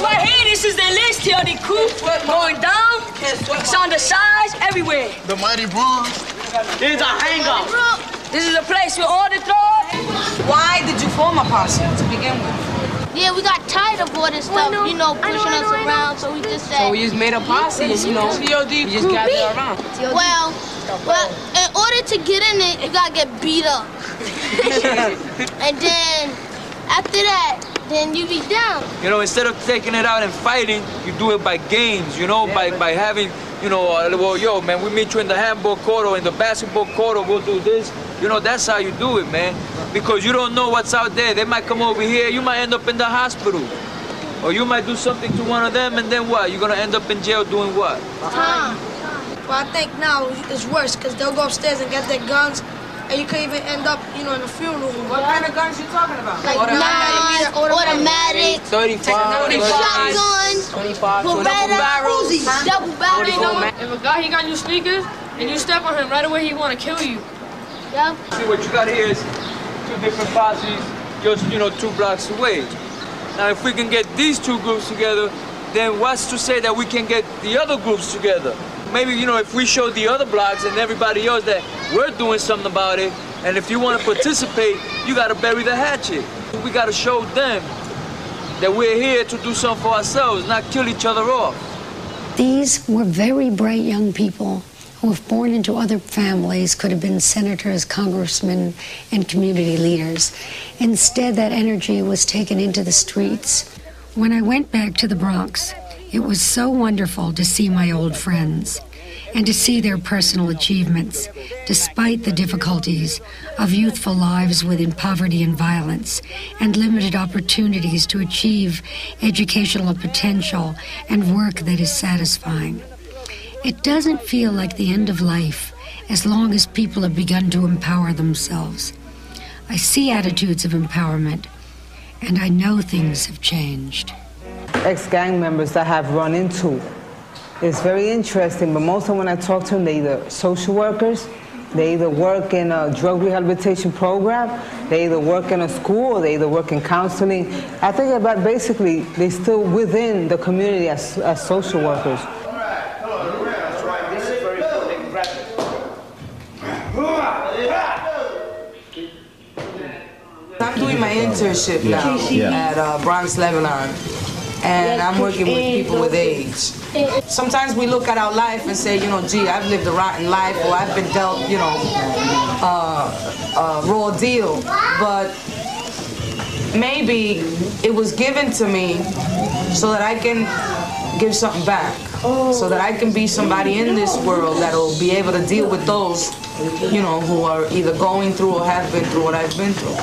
Right here, this is the list here, the coup going down, it's on the sides, everywhere. The Mighty Bronx. This is a hangout. This is a place where all the thoughts. Why did you form a posse to begin with? Yeah, we got tired of all this stuff, you know, pushing us around, so we just said... So we just made a posse, you know, T O D we just gathered around. Well, well, in order to get in it, you gotta get beat up. And then, after that, then you be down. You know, instead of taking it out and fighting, you do it by games, you know, yeah, by, by having, you know, uh, well, yo, man, we meet you in the handball court or in the basketball court or we'll do this. You know, that's how you do it, man, because you don't know what's out there. They might come over here, you might end up in the hospital, or you might do something to one of them, and then what? You're going to end up in jail doing what? Time. Well, I think now it's worse, because they'll go upstairs and get their guns, and you could even end up, you know, in a funeral. What kind of guns you talking about? Like automatic, automatic, thirty-five, shotguns, twenty-five, double barrel, Uzi, double barrel. You know what? If a guy he got new sneakers and you step on him right away, he want to kill you. Yep. See what you got here is two different posses, just you know, two blocks away. Now, if we can get these two groups together, then what's to say that we can get the other groups together? Maybe, you know, if we show the other blocks and everybody else that we're doing something about it, and if you want to participate, you got to bury the hatchet. We got to show them that we're here to do something for ourselves, not kill each other off. These were very bright young people who, if born into other families, could have been senators, congressmen, and community leaders. Instead, that energy was taken into the streets. When I went back to the Bronx, it was so wonderful to see my old friends and to see their personal achievements, despite the difficulties of youthful lives within poverty and violence and limited opportunities to achieve educational potential and work that is satisfying. It doesn't feel like the end of life as long as people have begun to empower themselves. I see attitudes of empowerment, and I know things have changed. Ex-gang members that I have run into. It's very interesting, but most of when I talk to them, they're either social workers, they either work in a drug rehabilitation program, they either work in a school, or they either work in counseling. I think about basically they're still within the community as, as social workers. I'm doing my internship now yeah. at uh, Bronx Lebanon. And I'm working with people with AIDS. Sometimes we look at our life and say, you know, gee, I've lived a rotten life, or I've been dealt, you know, uh, a raw deal. But maybe it was given to me so that I can give something back, so that I can be somebody in this world that'll be able to deal with those, you know, who are either going through or have been through what I've been through.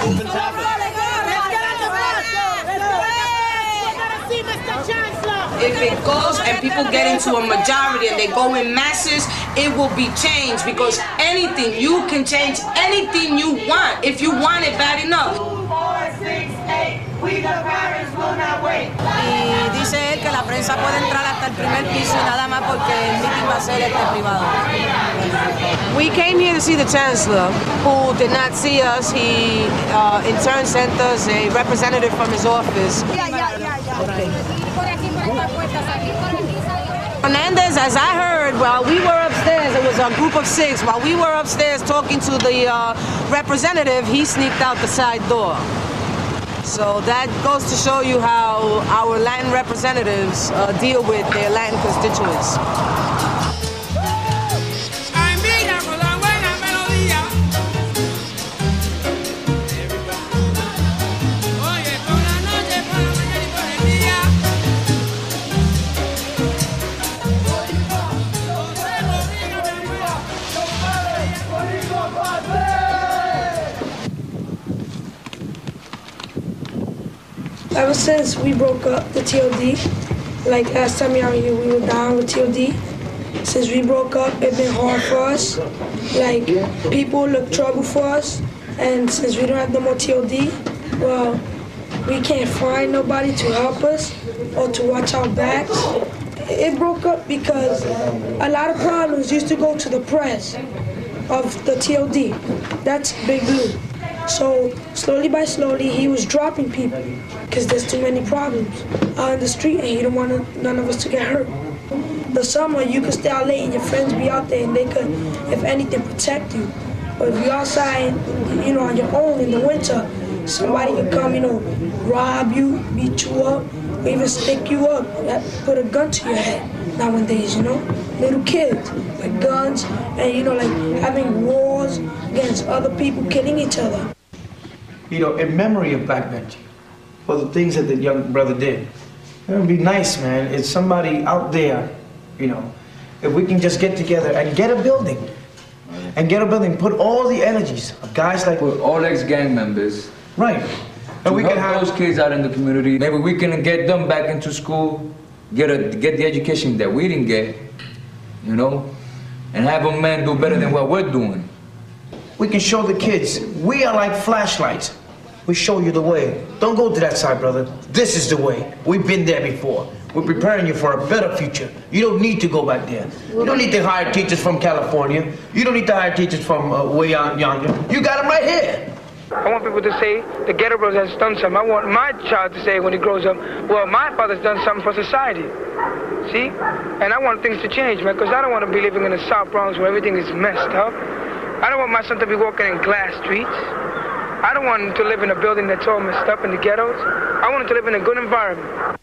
If it goes and people get into a majority and they go in masses, it will be changed, because anything, you can change anything you want if you want it bad enough. Two, four, six, eight, we the parents will not wait. Y dice él que la prensa puede entrar hasta el primer piso nada más porque el meeting va a ser este privado. We came here to see the chancellor, who did not see us. He uh, in turn sent us a representative from his office. Yeah, yeah, yeah, yeah. Okay. Hernandez, as I heard, while we were upstairs, it was a group of six, while we were upstairs talking to the uh, representative, he sneaked out the side door. So that goes to show you how our Latin representatives uh, deal with their Latin constituents. Ever since we broke up the T O D, like last time we were here, we were down with T O D. Since we broke up, it's been hard for us. Like, people look trouble for us, and since we don't have no more T O D, well, we can't find nobody to help us or to watch our backs. It broke up because a lot of problems used to go to the press of the T O D. That's Big Blue. So slowly by slowly, he was dropping people because there's too many problems on the street, and he didn't want none of us to get hurt. The summer, you could stay out late and your friends be out there, and they could, if anything, protect you. But if you're outside, you know, on your own in the winter, somebody could come, you know, rob you, beat you up, or even stick you up, put a gun to your head nowadays, you know? Little kids with guns and, you know, like having wars against other people, killing each other. You know, in memory of Black Benji, for the things that the young brother did, it would be nice, man, if somebody out there, you know, if we can just get together and get a building, and get a building, put all the energies of guys like... We're all ex-gang members. Right. And we can have those kids out in the community. Maybe we can get them back into school, get a, get the education that we didn't get, you know, and have a man do better than what we're doing. We can show the kids, we are like flashlights. We show you the way. Don't go to that side, brother. This is the way. We've been there before. We're preparing you for a better future. You don't need to go back there. You don't need to hire teachers from California. You don't need to hire teachers from uh, way out yonder. You got them right here. I want people to say the Ghetto Brothers has done something. I want my child to say when he grows up, well, my father's done something for society. See? And I want things to change, man, because I don't want to be living in the South Bronx where everything is messed up. I don't want my son to be walking in glass streets. I don't want him to live in a building that's all messed up in the ghettos. I want him to live in a good environment.